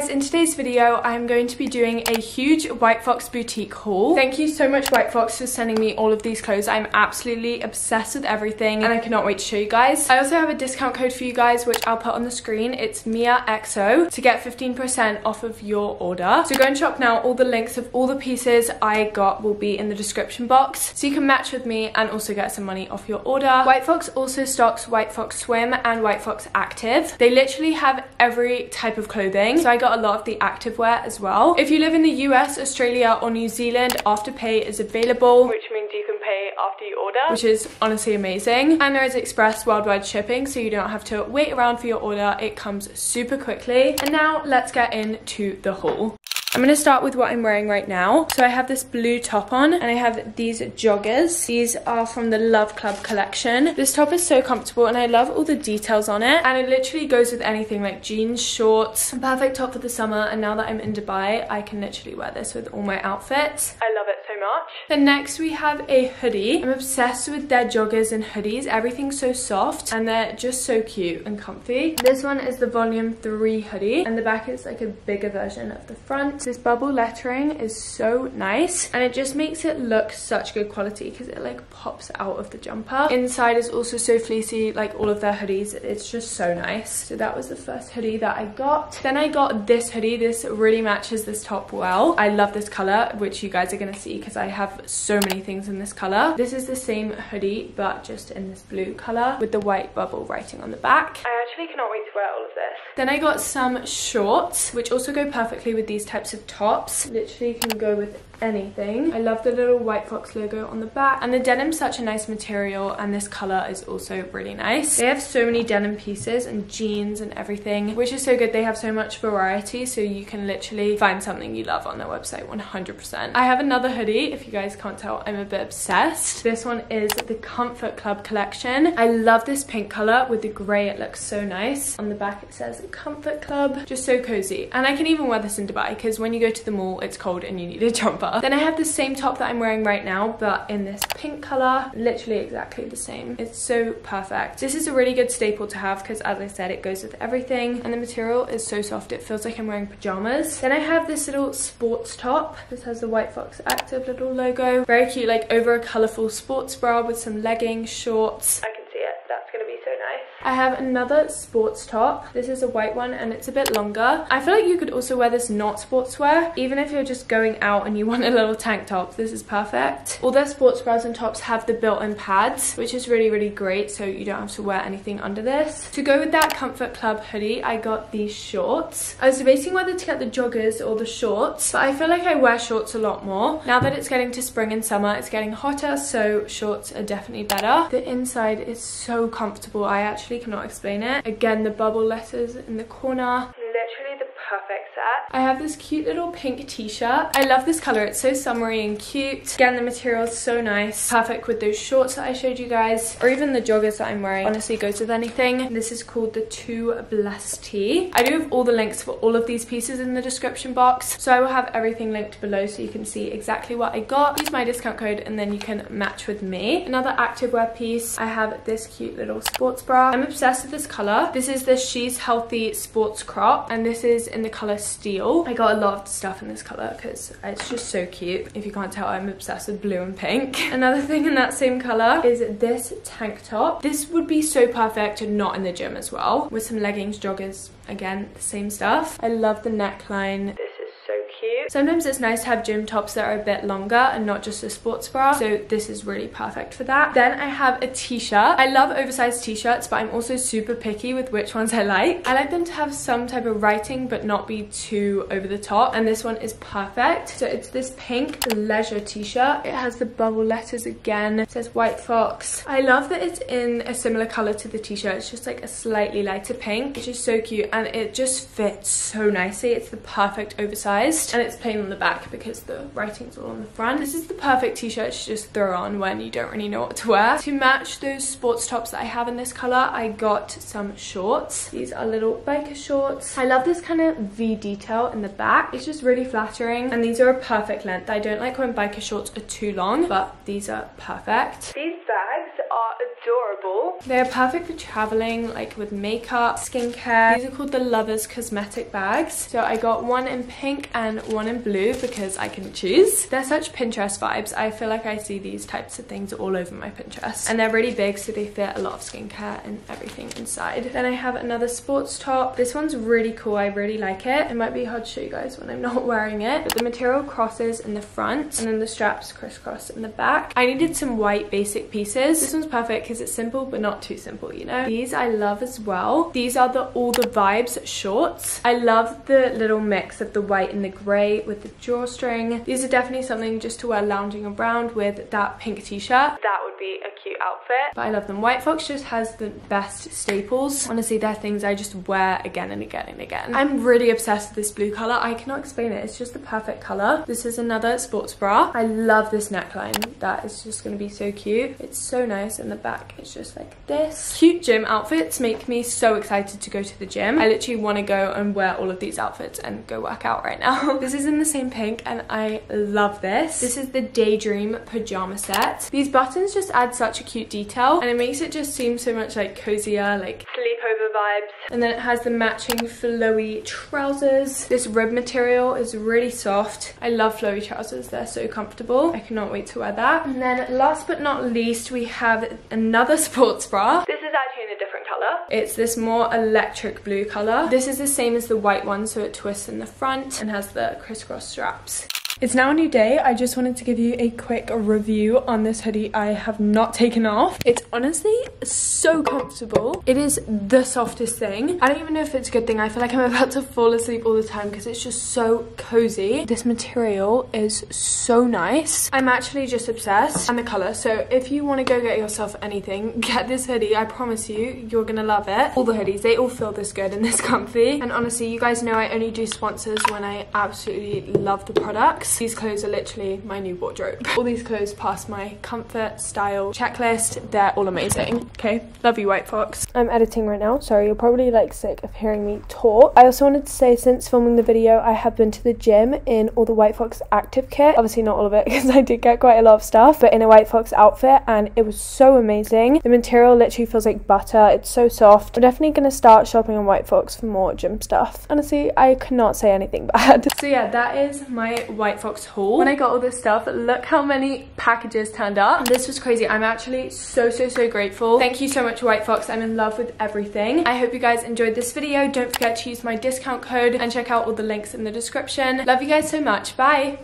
guys, in today's video I'm going to be doing a huge White Fox boutique haul. Thank you so much, White Fox, for sending me all of these clothes. I'm absolutely obsessed with everything and I cannot wait to show you guys. I also have a discount code for you guys, which I'll put on the screen. It's MIAXO to get 15% off of your order. So go and shop now. All the links of all the pieces I got will be in the description box, so you can match with me and also get some money off your order. White Fox also stocks White Fox Swim and White Fox Active. They literally have every type of clothing, so I got a lot of the active wear as well. If you live in the US, Australia or New Zealand, Afterpay is available, which means you can pay after you order, which is honestly amazing. And there is express worldwide shipping, so you don't have to wait around for your order. It comes super quickly. And now let's get into the haul. I'm going to start with what I'm wearing right now. So I have this blue top on and I have these joggers. These are from the Love Club collection. This top is so comfortable and I love all the details on it. And it literally goes with anything, like jeans, shorts. Perfect top for the summer, and now that I'm in Dubai, I can literally wear this with all my outfits. I love it so much. Then next we have a hoodie. I'm obsessed with their joggers and hoodies. Everything's so soft and they're just so cute and comfy. This one is the volume 3 hoodie and the back is like a bigger version of the front. This bubble lettering is so nice and it just makes it look such good quality because it like pops out of the jumper. Inside is also so fleecy, like all of their hoodies. It's just so nice. So that was the first hoodie that I got. Then I got this hoodie. This really matches this top well. I love this color, which you guys are going to see because I have so many things in this color. This is the same hoodie but just in this blue color with the white bubble writing on the back. I actually cannot wait to wear all of this. Then I got some shorts which also go perfectly with these types of tops. Literally can go with anything. I love the little White Fox logo on the back, and the denim's such a nice material, and this color is also really nice. They have so many denim pieces and jeans and everything, which is so good. They have so much variety, so you can literally find something you love on their website 100%. I have another hoodie. If you guys can't tell, I'm a bit obsessed. This one is the Comfort Club collection. I love this pink color with the gray. It looks so nice. On the back it says Comfort Club. Just so cozy, and I can even wear this in Dubai because when you go to the mall it's cold and you need a jumper. Then I have the same top that I'm wearing right now, but in this pink color. Literally exactly the same. It's so perfect. This is a really good staple to have because, as I said, it goes with everything, and the material is so soft. It feels like I'm wearing pajamas. Then I have this little sports top. This has the White Fox Active little logo. Very cute, like over a colorful sports bra with some leggings, shorts. I can see it. That's gonna be so nice. I have another sports top. This is a white one and it's a bit longer. I feel like you could also wear this not sportswear. Even if you're just going out and you want a little tank top, this is perfect. All their sports bras and tops have the built-in pads, which is really, really great, so you don't have to wear anything under this. To go with that Comfort Club hoodie, I got these shorts. I was debating whether to get the joggers or the shorts, but I feel like I wear shorts a lot more. Now that it's getting to spring and summer, it's getting hotter, so shorts are definitely better. The inside is so comfortable. I actually cannot explain it. Again, the bubble letters in the corner. Literally the perfect set. I have this cute little pink t-shirt. I love this color. It's so summery and cute. Again, the material is so nice. Perfect with those shorts that I showed you guys, or even the joggers that I'm wearing. Honestly, goes with anything. This is called the Too Blessed tee. I do have all the links for all of these pieces in the description box, so I will have everything linked below so you can see exactly what I got. Use my discount code and then you can match with me. Another activewear piece. I have this cute little sports bra. I'm obsessed with this color. This is the She's Healthy Sports Crop, and this is in the color Steel. I got a lot of stuff in this color because it's just so cute. If you can't tell, I'm obsessed with blue and pink. Another thing in that same color is this tank top. This would be so perfect not in the gym as well, with some leggings, joggers, again the same stuff. I love the neckline. This is so cute. Sometimes it's nice to have gym tops that are a bit longer and not just a sports bra, so this is really perfect for that. Then I have a t-shirt. I love oversized t-shirts, but I'm also super picky with which ones I like. I like them to have some type of writing but not be too over the top, and this one is perfect. So it's this pink leisure t-shirt. It has the bubble letters again. It says White Fox. I love that it's in a similar color to the t-shirt. It's just like a slightly lighter pink, which is so cute, and it just fits so nicely. It's the perfect oversized, and it's plain on the back because the writing's all on the front. This is the perfect t-shirt to just throw on when you don't really know what to wear. To match those sports tops that I have in this color, I got some shorts. These are little biker shorts. I love this kind of V detail in the back. It's just really flattering, and these are a perfect length. I don't like when biker shorts are too long, but these are perfect. These bags are adorable. adorable. They're perfect for traveling, like with makeup, skincare. These are called the Lovers Cosmetic Bags. So I got one in pink and one in blue because I couldn't choose. They're such Pinterest vibes. I feel like I see these types of things all over my Pinterest. And they're really big, so they fit a lot of skincare and everything inside. Then I have another sports top. This one's really cool. I really like it. It might be hard to show you guys when I'm not wearing it. But the material crosses in the front, and then the straps crisscross in the back. I needed some white basic pieces. This one's perfect because it's simple, but not too simple, you know? These I love as well. These are the All The Vibes shorts. I love the little mix of the white and the grey with the drawstring. These are definitely something just to wear lounging around with that pink t-shirt. That would be a cute outfit. But I love them. White Fox just has the best staples. Honestly, they're things I just wear again and again and again. I'm really obsessed with this blue colour. I cannot explain it. It's just the perfect colour. This is another sports bra. I love this neckline. That is just going to be so cute. It's so nice. And the back is just like this. Cute gym outfits make me so excited to go to the gym. I literally want to go and wear all of these outfits and go work out right now. This is in the same pink and I love this. This is the Daydream pajama set. These buttons just add such a cute detail and it makes it just seem so much like cozier, like sleepover vibes. And then it has the matching flowy trousers. This rib material is really soft. I love flowy trousers. They're so comfortable. I cannot wait to wear that. And then last but not least, we have another sports bra. This is actually in a different color. It's this more electric blue color. This is the same as the white one, so it twists in the front and has the crisscross straps. It's now a new day. I just wanted to give you a quick review on this hoodie I have not taken off. It's honestly so comfortable. It is the softest thing. I don't even know if it's a good thing. I feel like I'm about to fall asleep all the time because it's just so cozy. This material is so nice. I'm actually just obsessed. And the color. So if you want to go get yourself anything, get this hoodie. I promise you, you're going to love it. All the hoodies, they all feel this good and this comfy. And honestly, you guys know I only do sponsors when I absolutely love the products. These clothes are literally my new wardrobe. All these clothes pass my comfort, style, checklist. They're all amazing. Okay, love you, White Fox. I'm editing right now. Sorry, you're probably like sick of hearing me talk. I also wanted to say, since filming the video, I have been to the gym in all the White Fox Active kit. Obviously not all of it because I did get quite a lot of stuff, but in a White Fox outfit, and it was so amazing. The material literally feels like butter. It's so soft. I'm definitely going to start shopping on White Fox for more gym stuff. Honestly, I cannot say anything bad. So yeah, that is my White Fox haul. When I got all this stuff, look how many packages turned up. This was crazy. I'm actually so grateful. Thank you so much, White Fox. I'm in love with everything. I hope you guys enjoyed this video. Don't forget to use my discount code and check out all the links in the description. Love you guys so much. Bye.